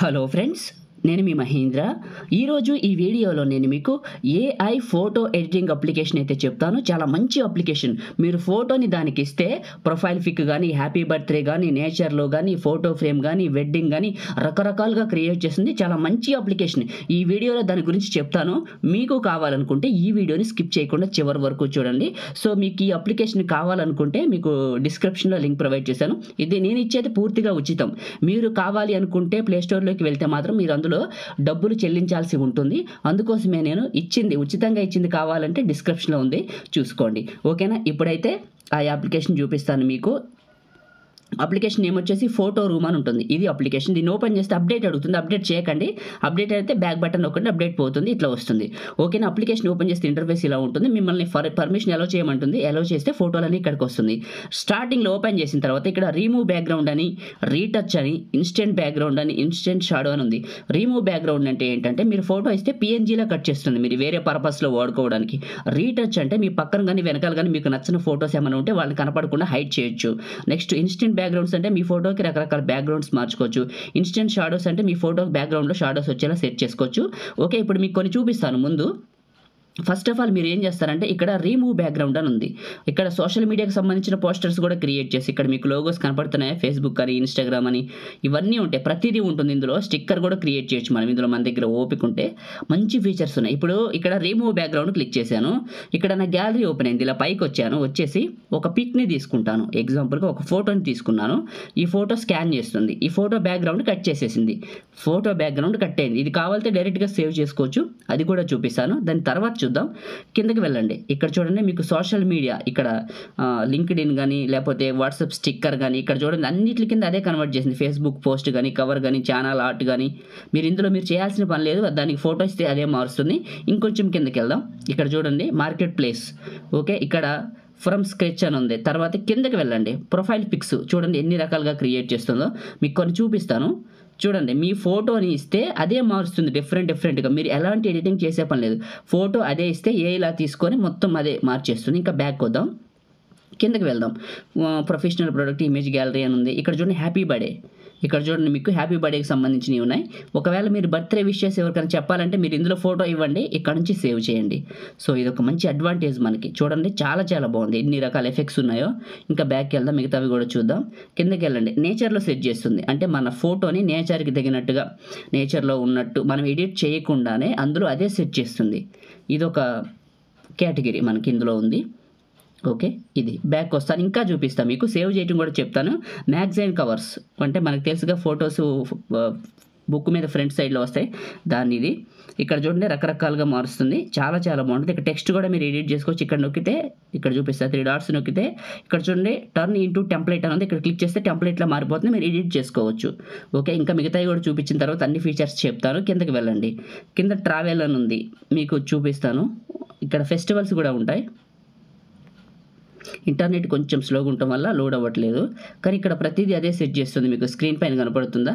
Hello friends, నేను మీ మహేంద్ర. ఈరోజు ఈ వీడియోలో నేను మీకు ఏఐ ఫోటో ఎడిటింగ్ అప్లికేషన్ అయితే చెప్తాను. చాలా మంచి అప్లికేషన్. మీరు ఫోటోని దానికి ఇస్తే ప్రొఫైల్ పిక్ కానీ, హ్యాపీ బర్త్డే కానీ, నేచర్లో కానీ, ఫోటో ఫ్రేమ్ కానీ, వెడ్డింగ్ కానీ రకరకాలుగా క్రియేట్ చేస్తుంది. చాలా మంచి అప్లికేషన్. ఈ వీడియోలో దాని గురించి చెప్తాను. మీకు కావాలనుకుంటే ఈ వీడియోని స్కిప్ చేయకుండా చివరి వరకు చూడండి. సో మీకు ఈ అప్లికేషన్ కావాలనుకుంటే మీకు డిస్క్రిప్షన్లో లింక్ ప్రొవైడ్ చేశాను. ఇది నేను ఇచ్చేది పూర్తిగా ఉచితం. మీరు కావాలి అనుకుంటే ప్లేస్టోర్లోకి వెళ్తే మాత్రం మీరు డబ్బులు చెల్లించాల్సి ఉంటుంది. అందుకోసమే నేను ఇచ్చింది ఉచితంగా ఇచ్చింది. కావాలంటే డిస్క్రిప్షన్లో ఉంది, చూసుకోండి. ఓకేనా, ఇప్పుడైతే ఆ అప్లికేషన్ చూపిస్తాను మీకు. అప్లికేషన్ నేమ్ వచ్చేసి ఫోటో రూమ్ అని ఉంటుంది. ఇది అప్లికేషన్. దీన్ని ఓపెన్ చేస్తే అప్డేట్ అడుగుతుంది. అప్డేట్ చేయకండి. అప్డేట్ అయితే బ్యాక్ బటన్ నొక్కండి, అప్డేట్ పోతుంది, ఇట్లా వస్తుంది. ఓకేనా, అప్లికేషన్ ఓపెన్ చేస్తే ఇంటర్ఫేస్ ఇలా ఉంటుంది. మిమ్మల్ని పర్మిషన్ అలౌ చేయమంటుంది. అలౌ చేస్తే ఫోటోలన్నీ ఇక్కడికి వస్తుంది. స్టార్టింగ్లో ఓపెన్ చేసిన తర్వాత ఇక్కడ రిమూవ్ బ్యాక్గ్రౌండ్ అని, రీటచ్ అని, ఇన్స్టెంట్ బ్యాక్గ్రౌండ్ అని, ఇన్స్టెంట్ షాడో అని ఉంది. రిమూవ్ బ్యాక్గ్రౌండ్ అంటే ఏంటంటే మీరు ఫోటో ఇస్తే పిఎన్జీలో కట్ చేస్తుంది, మీరు వేరే పర్పస్లో వాడుకోవడానికి. రీటచ్ అంటే మీ పక్కన కానీ వెనకాల కానీ మీకు నచ్చిన ఫోటోస్ ఏమైనా ఉంటే వాళ్ళని కనపడకుండా హైడ్ చేయొచ్చు. నెక్స్ట్ ఇన్స్టెంట్ బ్యాక్గ్రౌండ్స్ అంటే మీ ఫోటోకి రకరకాల బ్యాక్గ్రౌండ్స్ మార్చుకోవచ్చు. ఇన్స్టెంట్ షాడోస్ అంటే మీ ఫోటోకి బ్యాక్గ్రౌండ్లో షాడోస్ వచ్చేలా సెట్ చేసుకోవచ్చు. ఓకే, ఇప్పుడు మీకు కొన్ని చూపిస్తాను. ముందు ఫస్ట్ ఆఫ్ ఆల్ మీరు ఏం చేస్తారంటే ఇక్కడ రిమూవ్ బ్యాక్గ్రౌండ్ అని ఉంది. ఇక్కడ సోషల్ మీడియాకి సంబంధించిన పోస్టర్స్ కూడా క్రియేట్ చేసి ఇక్కడ మీకు లోగోస్ కనపడుతున్నాయి. ఫేస్బుక్ అని, ఇన్స్టాగ్రామ్ అని ఇవన్నీ ఉంటాయి, ప్రతిదీ ఉంటుంది. ఇందులో స్టిక్కర్ కూడా క్రియేట్ చేయొచ్చు మనం. ఇందులో మన దగ్గర ఓపిక ఉంటే మంచి ఫీచర్స్ ఉన్నాయి. ఇప్పుడు ఇక్కడ రిమూవ్ బ్యాక్గ్రౌండ్ క్లిక్ చేశాను. ఇక్కడ నా గ్యాలరీ ఓపెన్ అయింది. ఇలా పైకి వచ్చాను. వచ్చేసి ఒక పిక్ని తీసుకుంటాను. ఎగ్జాంపుల్గా ఒక ఫోటోని తీసుకున్నాను. ఈ ఫోటో స్కాన్ చేస్తుంది. ఈ ఫోటో బ్యాక్గ్రౌండ్ కట్ చేసేసింది. ఫోటో బ్యాక్గ్రౌండ్ కట్ అయింది. ఇది కావాలంటే డైరెక్ట్గా సేవ్ చేసుకోవచ్చు, అది కూడా చూపిస్తాను. దాని తర్వాత చూద్దాం, కిందకి వెళ్ళండి. ఇక్కడ చూడండి మీకు సోషల్ మీడియా, ఇక్కడ లింక్డ్ ఇన్ కానీ, లేకపోతే వాట్సాప్ స్టిక్కర్ కానీ, ఇక్కడ చూడండి అన్నింటి కింద అదే కన్వర్ట్ చేసింది. ఫేస్బుక్ పోస్ట్ కానీ, కవర్ కానీ, ఛానల్ ఆర్ట్ కానీ, మీరు ఇందులో మీరు చేయాల్సిన పని లేదు. దానికి ఫోటో ఇస్తే అదే మారుస్తుంది. ఇంకొంచెం కిందకి వెళ్దాం. ఇక్కడ చూడండి మార్కెట్ ప్లేస్. ఓకే, ఇక్కడ ఫ్రమ్ స్క్రెచ్ అని ఉంది. తర్వాత కిందకి వెళ్ళండి. ప్రొఫైల్ పిక్స్ చూడండి ఎన్ని రకాలుగా క్రియేట్ చేస్తుందో. మీకు కొన్ని చూపిస్తాను. చూడండి, మీ ఫోటోని ఇస్తే అదే మారుస్తుంది డిఫరెంట్గా. మీరు ఎలాంటి ఎడిటింగ్ చేసే పని లేదు. ఫోటో అదే ఇస్తే ఏ ఇలా తీసుకొని మొత్తం అదే మార్చేస్తుంది. ఇంకా బ్యాక్ వద్దాం, కిందకి వెళ్దాం. ప్రొఫెషనల్ ప్రొడక్ట్ ఇమేజ్ గ్యాలరీ అని ఉంది. ఇక్కడ చూడండి హ్యాపీ బర్త్డే. ఇక్కడ చూడండి మీకు హ్యాపీ బర్త్డేకి సంబంధించినవి ఉన్నాయి. ఒకవేళ మీరు బర్త్డే విష్ చేసి ఎవరికైనా చెప్పాలంటే మీరు ఇందులో ఫోటో ఇవ్వండి, ఇక్కడ నుంచి సేవ్ చేయండి. సో ఇది ఒక మంచి అడ్వాంటేజ్ మనకి. చూడండి చాలా చాలా బాగుంది, ఎన్ని రకాల ఎఫెక్ట్స్ ఉన్నాయో. ఇంకా బ్యాక్కి వెళ్దాం, మిగతావి కూడా చూద్దాం. కిందకి వెళ్ళండి. నేచర్లో సెట్ చేస్తుంది అంటే మన ఫోటోని నేచర్కి తగినట్టుగా, నేచర్లో ఉన్నట్టు మనం ఎడిట్ చేయకుండానే అందులో అదే సెట్ చేస్తుంది. ఇదొక కేటగిరీ మనకి ఇందులో ఉంది. ఓకే, ఇది బ్యాక్ వస్తాను. ఇంకా చూపిస్తాను మీకు, సేవ్ చేయడం కూడా చెప్తాను. మ్యాగజైన్ కవర్స్ అంటే మనకు తెలుసుగా ఫొటోస్ బుక్ మీద ఫ్రంట్ సైడ్లో వస్తాయి, దాన్ని ఇది ఇక్కడ చూడండి రకరకాలుగా మారుస్తుంది. చాలా చాలా బాగుంటుంది. ఇక్కడ టెక్స్ట్ కూడా మీరు ఎడిట్ చేసుకోవచ్చు. ఇక్కడ నొక్కితే ఇక్కడ చూపిస్తారు, 3 డాట్స్ నొక్కితే ఇక్కడ చూడండి టర్న్ ఇంటూ టెంప్లెట్ అని ఉంది. ఇక్కడ క్లిక్ చేస్తే టెంప్లెట్లా మారిపోతుంది, మీరు ఎడిట్ చేసుకోవచ్చు. ఓకే, ఇంకా మిగతాయి కూడా చూపించిన తర్వాత అన్ని ఫీచర్స్ చెప్తాను. కిందకి వెళ్ళండి. కింద ట్రావెల్ అని ఉంది, మీకు చూపిస్తాను. ఇక్కడ ఫెస్టివల్స్ కూడా ఉంటాయి. ఇంటర్నెట్ కొంచెం స్లోగా ఉండటం వల్ల లోడ్ అవ్వట్లేదు, కానీ ఇక్కడ ప్రతిదీ అదే సెట్ చేస్తుంది. మీకు స్క్రీన్ పైన కనపడుతుందా?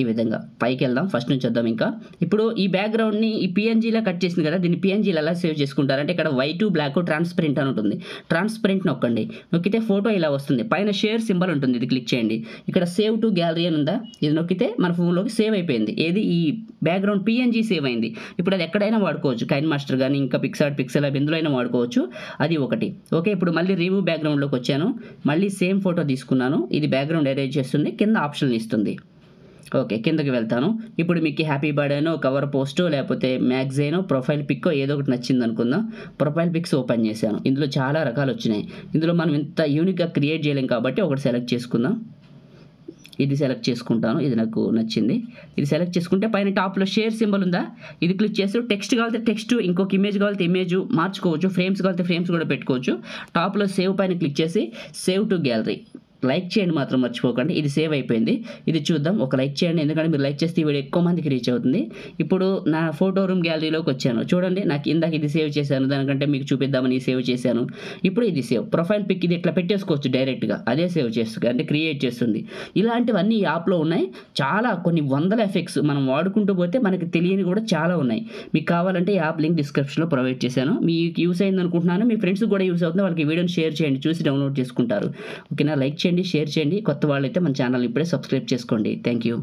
ఈ విధంగా పైకి వెళ్దాం, ఫస్ట్ నుంచి వద్దాం. ఇంకా ఇప్పుడు ఈ బ్యాక్గ్రౌండ్ని ఈ పిఎన్జీలా కట్ చేసింది కదా, దీన్ని పిఎన్జీలు ఎలా సేవ్ చేసుకుంటారంటే ఇక్కడ వైట్, బ్లాక్, ట్రాన్స్పరెంట్ అని ఉంటుంది. ట్రాన్స్పరెంట్ నొక్కండి. నొక్కితే ఫోటో ఇలా వస్తుంది. పైన షేర్ సింబల్ ఉంటుంది, ఇది క్లిక్ చేయండి. ఇక్కడ సేవ్ టు గ్యాలరీ అని ఉందా, ఇది నొక్కితే మన ఫోన్లోకి సేవ్ అయిపోయింది. ఏది? ఈ బ్యాక్గ్రౌండ్ పిఎన్జీ సేవ్ అయింది. ఇప్పుడు అది ఎక్కడైనా వాడుకోవచ్చు. కైన్ మాస్టర్ కానీ, ఇంకా పిక్సార్ట్, పిక్సెల్ అవి ఎందులో అయినా వాడుకోవచ్చు. అది ఒకటి. ఓకే, ఇప్పుడు మళ్ళీ రివ్యూ బ్యాక్గ్రౌండ్లోకి వచ్చాను. మళ్ళీ సేమ్ ఫోటో తీసుకున్నాను. ఇది బ్యాక్గ్రౌండ్ అరేంజ్ చేస్తుంది, కింద ఆప్షన్లు ఇస్తుంది. ఓకే, కిందకి వెళ్తాను. ఇప్పుడు మీకు హ్యాపీ బర్త్డేనో, కవర్ పోస్టో, లేకపోతే మ్యాగజైనో, ప్రొఫైల్ పిక్కో ఏదో ఒకటి నచ్చింది అనుకుందాం. ప్రొఫైల్ పిక్స్ ఓపెన్ చేశాను. ఇందులో చాలా రకాలు వచ్చినాయి. ఇందులో మనం ఇంత యూనిక్గా క్రియేట్ చేయలేం కాబట్టి ఒకటి సెలెక్ట్ చేసుకుందాం. ఇది సెలెక్ట్ చేసుకుంటాను, ఇది నాకు నచ్చింది. ఇది సెలెక్ట్ చేసుకుంటే పైన టాప్లో షేర్ సింబల్ ఉందా, ఇది క్లిక్ చేస్తే టెక్స్ట్ కావాలితే టెక్స్ట్, ఇంకొక ఇమేజ్ కావాలితే ఇమేజ్ మార్చుకోవచ్చు, ఫ్రేమ్స్ కావాలితే ఫ్రేమ్స్ కూడా పెట్టుకోవచ్చు. టాప్లో సేవ్ పైన క్లిక్ చేసి సేవ్ టు గ్యాలరీ. లైక్ చేయండి మాత్రం మర్చిపోకండి. ఇది సేవ్ అయిపోయింది. ఇది చూద్దాం, ఒక లైక్ చేయండి. ఎందుకంటే మీరు లైక్ చేస్తే ఈ వీడియో ఎక్కువ మందికి రీచ్ అవుతుంది. ఇప్పుడు నా ఫోటో రూమ్ గ్యాలరీలోకి వచ్చాను. చూడండి, నాకు ఇందాక ఇది సేవ్ చేశాను, దానికంటే మీకు చూపిద్దామని సేవ్ చేశాను. ఇప్పుడు ఇది సేవ్ ప్రొఫైల్ పిక్. ఇది ఇట్లా పెట్టేసుకోవచ్చు డైరెక్ట్గా, అదే సేవ్ చేస్తుంది అంటే క్రియేట్ చేస్తుంది. ఇలాంటివన్నీ ఈ యాప్లో ఉన్నాయి. చాలా కొన్ని వందల ఎఫెక్ట్స్ మనం వాడుకుంటూ పోతే మనకి తెలియని కూడా చాలా ఉన్నాయి. మీకు కావాలంటే యాప్ లింక్ డిస్క్రిప్షన్లో ప్రొవైడ్ చేశాను. మీకు యూస్ అయింది అనుకుంటున్నాను. మీ ఫ్రెండ్స్కి కూడా యూస్ అవుతుంది. వాళ్ళకి వీడియోని షేర్ చేయండి, చూసి డౌన్లోడ్ చేసుకుంటారు. ఓకేనా, లైక్ చేయండి, షేర్ చేయండి. కొత్త వాళ్ళైతే మన ఛానల్ ఇప్పుడే సబ్స్క్రైబ్ చేసుకోండి. Thank you.